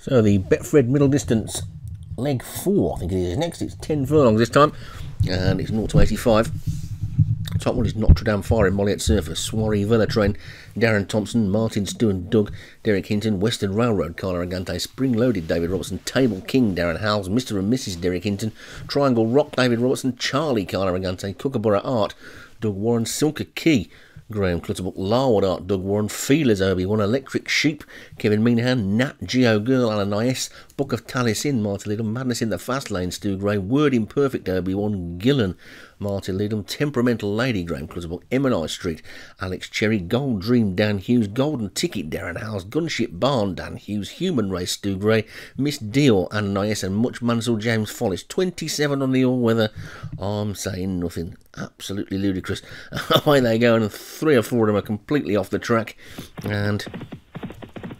So the Betfred middle distance, leg 4, I think it is next. It's 10 furlongs this time, and it's 0 to 85. Top one is Notre Dame, Fire Emoliet, Surfer, Swarey Velotrain, Darren Thompson, Martin Stewart Doug, Derek Hinton, Western Railroad, Carla Ragante, Spring Loaded, David Robertson, Table King, Darren Howells, Mr. and Mrs. Derek Hinton, Triangle Rock, David Robertson, Charlie, Carla Ragante, Kookaburra Art, Doug Warren, Silka Key, Graham Clutterbuck, Larwood Art, Doug Warren, Feelers, Obi-Wan, Electric Sheep, Kevin Meanahan, Nat Geo Girl, Alan Is, Book of Taliesin, Martin Lidham, Madness in the Fast Lane, Stu Gray, Word Imperfect, Obi-Wan Gillen, Martin Lidham, Temperamental Lady, Graham Clutterbuck, M&I Street, Alex Cherry, Gold Dream, Dan Hughes, Golden Ticket, Darren Howells, Gunship Barn, Dan Hughes, Human Race, Stu Gray, Miss Deal, Alan Is, and Much Mansell, James Follis. 27 on the all-weather. I'm saying nothing. Absolutely ludicrous. Away they go, and 3 or 4 of them are completely off the track, and,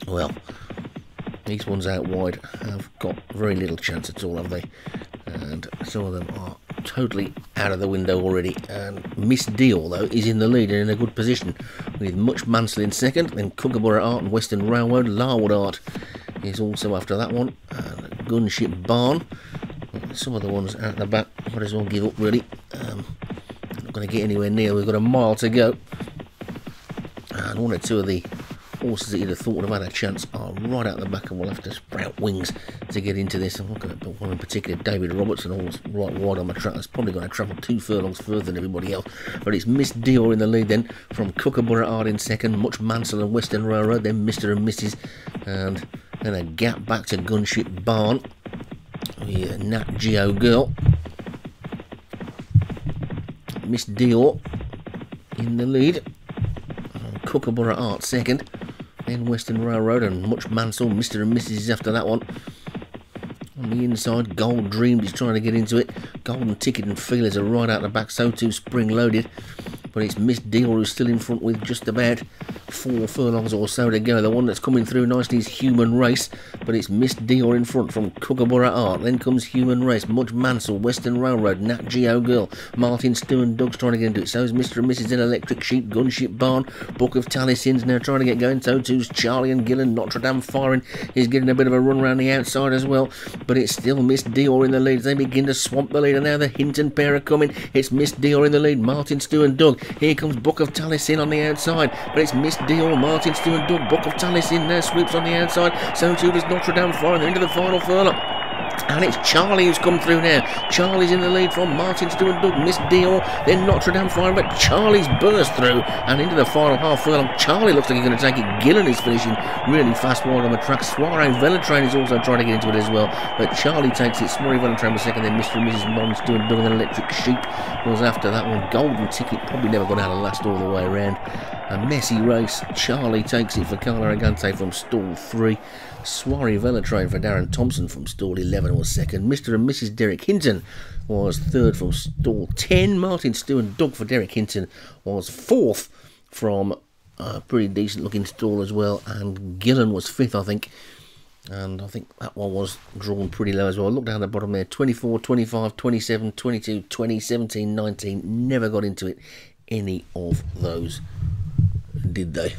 well, these ones out wide have got very little chance at all, have they? And some of them are totally out of the window already. And Miss Deal, though, is in the lead and in a good position, with Much Mansell in second, then Kookaburra Art and Western Railroad. Larwood Art is also after that one, and Gunship Barn. Some of the ones out the back might as well give up, really. Not going to get anywhere near. We've got a mile to go, and 1 or 2 of the horses that you'd have thought would have had a chance are right out the back, and we'll have to sprout wings to get into this. I'm looking at the one in particular, David Robertson, always right wide on the track. That's probably going to travel 2 furlongs further than everybody else. But it's Miss Dior in the lead, then from Kookaburra Art in second, Much Mansell and Western Railroad, then Mr. and Mrs., and then a gap back to Gunship Barn. Yeah, Nat Geo Girl. Miss Dior in the lead. Kookaburra Art second. Then Western Railroad and Much Mansell. Mr. and Mrs. is after that one. On the inside, Gold Dream is trying to get into it. Golden Ticket and Feelers are right out the back. So too Spring Loaded. But it's Miss Dior who's still in front with just about 4 furlongs or so to go. The one that's coming through nicely is Human Race, but it's Miss Dior in front from Kookaburra Art. Then comes Human Race, Much Mansell, Western Railroad, Nat Geo Girl, Martin Stu and Doug's trying to get into it. So is Mr. and Mrs. in Electric Sheep, Gunship Barn, Book of Taliesin's now trying to get going. So too's Charlie and Gillen. Notre Dame Firing is getting a bit of a run around the outside as well, but it's still Miss Dior in the lead. They begin to swamp the lead, and now the Hinton pair are coming. It's Miss Dior in the lead, Martin Stu and Doug. Here comes Book of Taliesin on the outside, but it's Miss Dior, Martin Stewart Doug, Book of Taliesin there, sweeps on the outside. So too does Notre Dame Fire. They're into the final furlong, and it's Charlie who's come through now. Charlie's in the lead from Martin Stewart Doug, Miss Dior, then Notre Dame Fire, but Charlie's burst through and into the final half furlong. Charlie looks like he's going to take it. Gillen is finishing really fast wide on the track. Suarez Velotrain is also trying to get into it as well, but Charlie takes it. Swarey Velatran was second, then Mr. and Mrs. Martin Stewart Doug and Electric Sheep was after that one. Golden Ticket probably never got out of last all the way around. A messy race. Charlie takes it for Carla Ragante from stall 3. Swarey Velotrain for Darren Thompson from stall 11 was second. Mr. and Mrs. Derek Hinton was third from stall 10. Martin Stu and Doug for Derek Hinton was fourth from a pretty decent looking stall as well. And Gillen was fifth, I think. And I think that one was drawn pretty low as well. Look down the bottom there. 24, 25, 27, 22, 20, 17, 19. Never got into it, any of those, did they?